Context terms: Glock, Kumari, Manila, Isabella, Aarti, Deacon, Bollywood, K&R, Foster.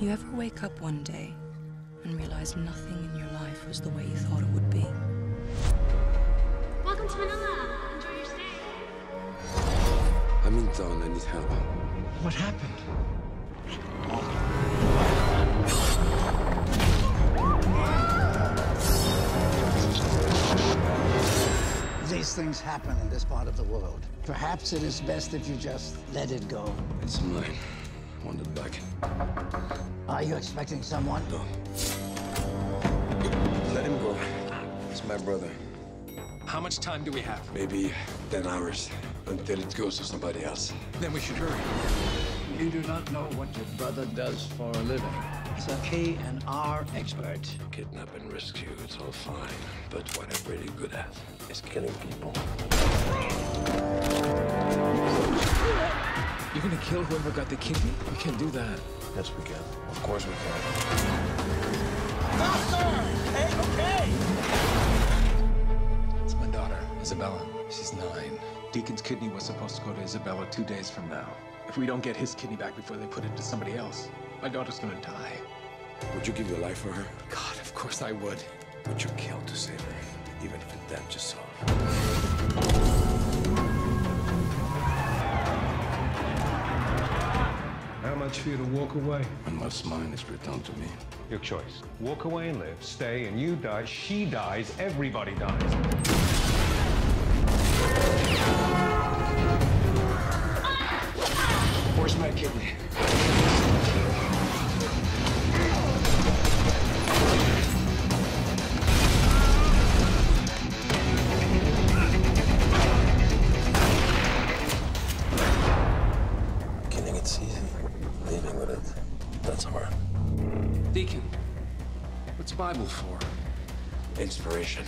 You ever wake up one day and realize nothing in your life was the way you thought it would be? Welcome to Manila. Enjoy your stay. I'm in town. I need help. What happened? These things happen in this part of the world. Perhaps it is best if you just let it go. It's mine. I want it back. Are you expecting someone? No. Let him go. It's my brother. How much time do we have? Maybe 10 hours until it goes to somebody else. Then we should hurry. You do not know what your brother does for a living. He's a K&R expert. Kidnap and rescue, it's all fine. But what I'm really good at is killing people. You're gonna kill whoever got the kidney? We can't do that. Yes, we can. Of course we can. Foster! Hey, okay! It's my daughter, Isabella. She's 9. Deacon's kidney was supposed to go to Isabella 2 days from now. If we don't get his kidney back before they put it to somebody else, my daughter's gonna die. Would you give your life for her? God, of course I would. Would you kill to save her, even if it damaged yourself? For you to walk away. Unless mine is returned to me. Your choice. Walk away and live, stay and you die, she dies, everybody dies. Where's my kidney? Killing it's easy. Dealing with it, that's hard. Deacon, what's the Bible for? Inspiration.